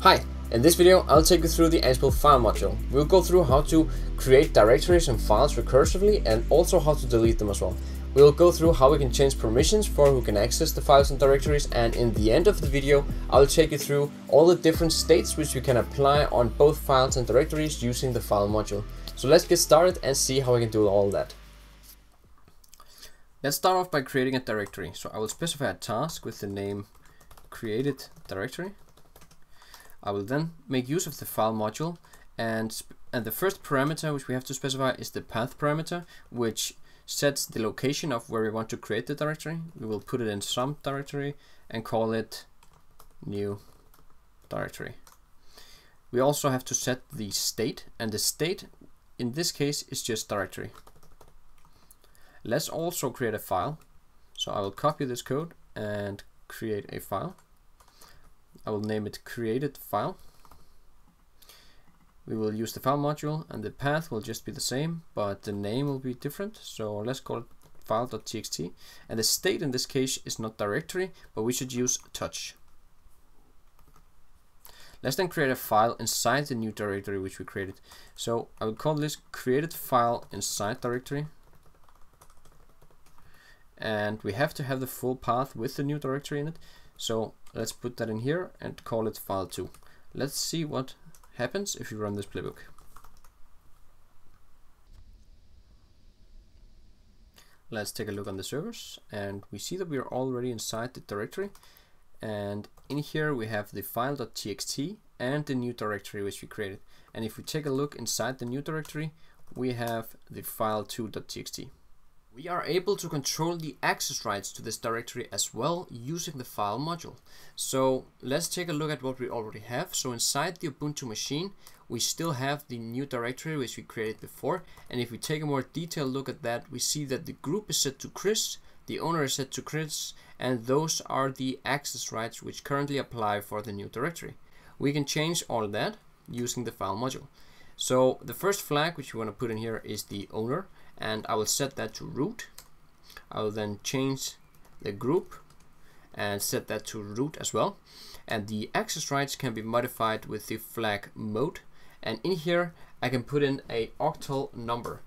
Hi, in this video I'll take you through the Ansible file module. We'll go through how to create directories and files recursively and also how to delete them as well. We'll go through how we can change permissions for who can access the files and directories, and in the end of the video I'll take you through all the different states which you can apply on both files and directories using the file module. So let's get started and see how we can do all that. Let's start off by creating a directory. So I will specify a task with the name created directory. I will then make use of the file module, and the first parameter which we have to specify is the path parameter, which sets the location of where we want to create the directory. We will put it in some directory and call it new directory. We also have to set the state, and the state in this case is just directory. Let's also create a file. So I will copy this code and create a file. I will name it created file. We will use the file module, and the path will just be the same, but the name will be different. So let's call it file.txt, and the state in this case is not directory, but we should use touch. Let's then create a file inside the new directory which we created. So I will call this created file inside directory, and we have to have the full path with the new directory in it. So let's put that in here and call it file2. Let's see what happens if you run this playbook. Let's take a look on the servers, and we see that we are already inside the directory, and in here we have the file.txt and the new directory which we created. And if we take a look inside the new directory, we have the file2.txt. We are able to control the access rights to this directory as well using the file module. So let's take a look at what we already have. So inside the Ubuntu machine, we still have the new directory which we created before. And if we take a more detailed look at that, we see that the group is set to Chris, the owner is set to Chris, and those are the access rights which currently apply for the new directory. We can change all that using the file module. So the first flag which we want to put in here is the owner, and I will set that to root. I will then change the group and set that to root as well. And the access rights can be modified with the flag mode. And in here, I can put in a octal number.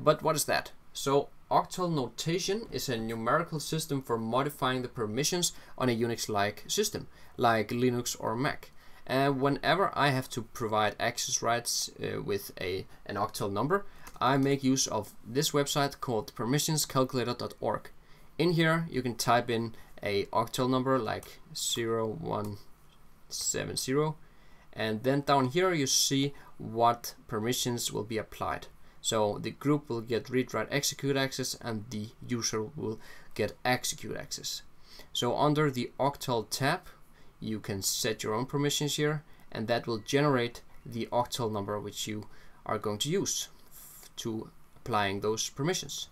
But what is that? So octal notation is a numerical system for modifying the permissions on a Unix-like system, like Linux or Mac. And whenever I have to provide access rights with an octal number, I make use of this website called permissionscalculator.org. In here, you can type in a octal number like 0170, and then down here you see what permissions will be applied. So the group will get read, write, execute access, and the user will get execute access. So under the octal tab, you can set your own permissions here, and that will generate the octal number which you are going to use to applying those permissions.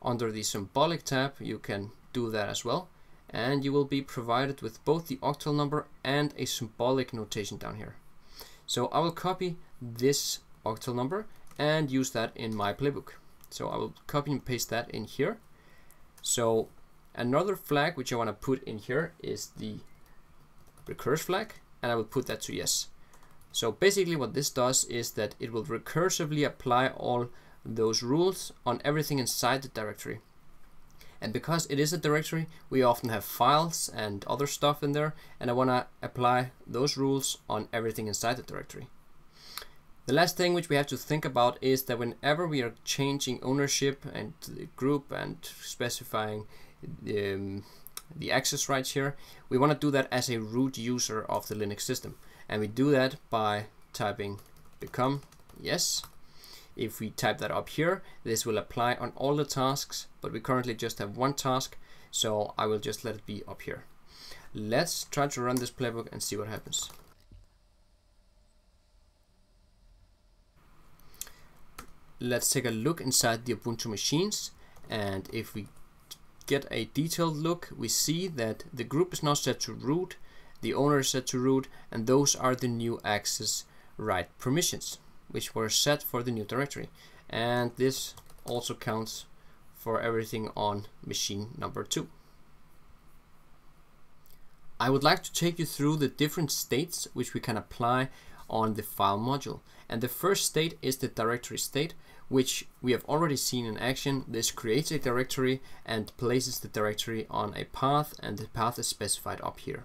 Under the symbolic tab, you can do that as well, and you will be provided with both the octal number and a symbolic notation down here. So I will copy this octal number and use that in my playbook. So I will copy and paste that in here. So another flag which I want to put in here is the recurse flag, and I will put that to yes. So basically what this does is that it will recursively apply all those rules on everything inside the directory. And because it is a directory, we often have files and other stuff in there, and I want to apply those rules on everything inside the directory. The last thing which we have to think about is that whenever we are changing ownership and the group and specifying the access rights here, we want to do that as a root user of the Linux system. And we do that by typing become yes. If we type that up here, this will apply on all the tasks, but we currently just have one task, so I will just let it be up here. Let's try to run this playbook and see what happens. Let's take a look inside the Ubuntu machines, and if we get a detailed look, we see that the group is now set to root, the owner is set to root, and those are the new access right permissions which were set for the new directory. And this also counts for everything on machine number 2. I would like to take you through the different states which we can apply on the file module. And the first state is the directory state, which we have already seen in action. This creates a directory and places the directory on a path, and the path is specified up here.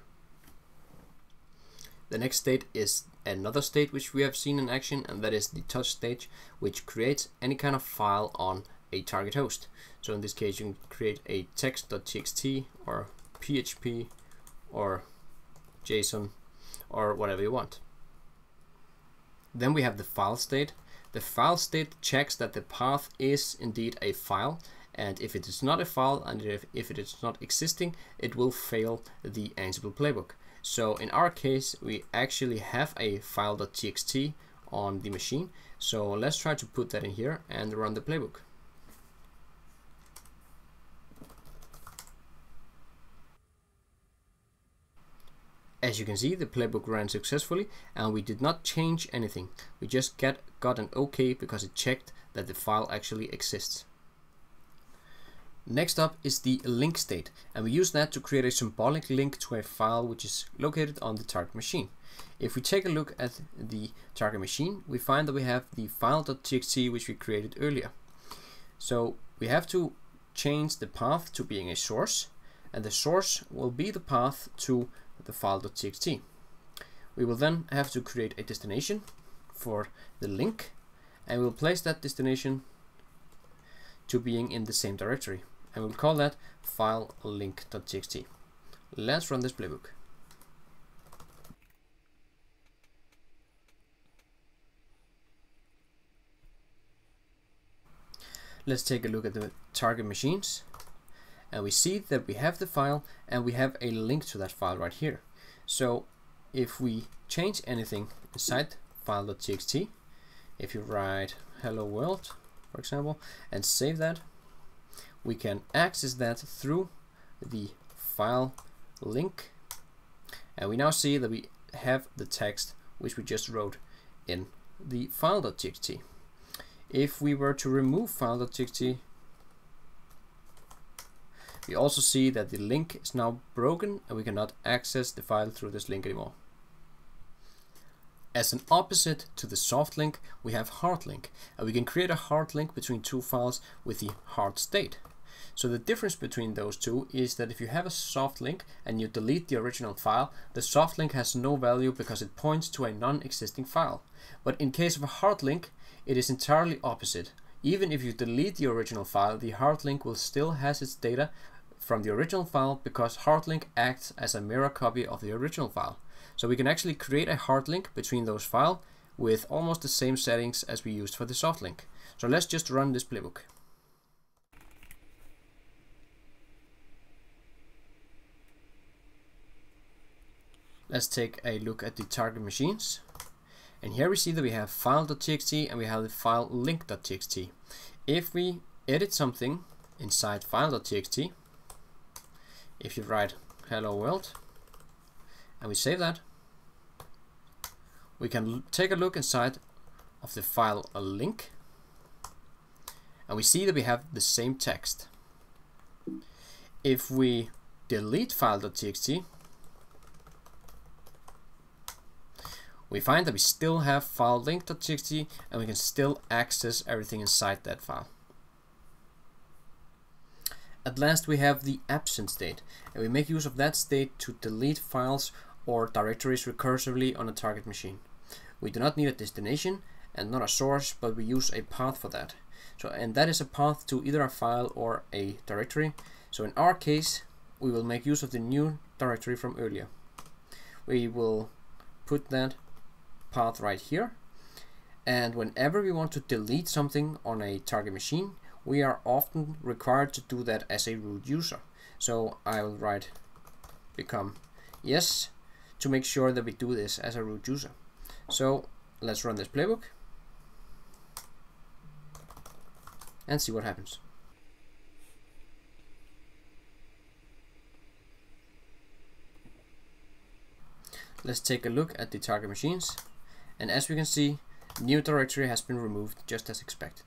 The next state is another state which we have seen in action, and that is the touch state, which creates any kind of file on a target host. So in this case you can create a text.txt or PHP or JSON or whatever you want. Then we have the file state. The file state checks that the path is indeed a file, and if it is not a file and if it is not existing, it will fail the Ansible playbook. So in our case, we actually have a file.txt on the machine. So let's try to put that in here and run the playbook. As you can see, the playbook ran successfully and we did not change anything. We just got an OK because it checked that the file actually exists. Next up is the link state, and we use that to create a symbolic link to a file which is located on the target machine. If we take a look at the target machine, we find that we have the file.txt which we created earlier. So we have to change the path to being a source, and the source will be the path to the file.txt. We will then have to create a destination for the link, and we'll place that destination to being in the same directory, and we'll call that file link.txt. Let's run this playbook. Let's take a look at the target machines, and we see that we have the file and we have a link to that file right here. So if we change anything inside file.txt, if you write hello world, for example, and save that, we can access that through the file link, and we now see that we have the text which we just wrote in the file.txt. If we were to remove file.txt, we also see that the link is now broken and we cannot access the file through this link anymore. As an opposite to the soft link, we have hard link, and we can create a hard link between two files with the hard state. So the difference between those two is that if you have a soft link and you delete the original file, the soft link has no value because it points to a non-existing file. But in case of a hard link, it is entirely opposite. Even if you delete the original file, the hard link will still has its data from the original file because hard link acts as a mirror copy of the original file. So we can actually create a hard link between those files with almost the same settings as we used for the soft link. So let's just run this playbook. Let's take a look at the target machines. And here we see that we have file.txt and we have the file link.txt. If we edit something inside file.txt, if you write hello world, and we save that, we can take a look inside of the file a link, and we see that we have the same text. If we delete file.txt, we find that we still have file link.txt and we can still access everything inside that file. At last, we have the absent state, and we make use of that state to delete files or directories recursively on a target machine. We do not need a destination and not a source, but we use a path for that. So, and that is a path to either a file or a directory. So in our case, we will make use of the new directory from earlier. We will put that path right here, and whenever we want to delete something on a target machine, we are often required to do that as a root user. So I will write become yes to make sure that we do this as a root user. So let's run this playbook and see what happens. Let's take a look at the target machines, and as we can see, new directory has been removed just as expected.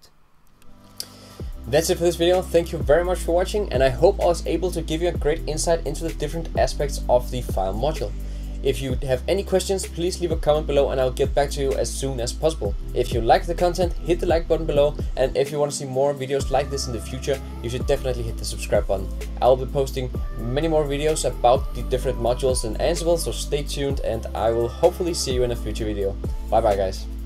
That's it for this video. Thank you very much for watching, and I hope I was able to give you a great insight into the different aspects of the file module. If you have any questions, please leave a comment below and I'll get back to you as soon as possible. If you like the content, hit the like button below, and if you want to see more videos like this in the future, you should definitely hit the subscribe button. I'll be posting many more videos about the different modules in Ansible, so stay tuned, and I will hopefully see you in a future video. Bye bye guys.